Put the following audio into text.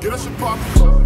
Get us a pop.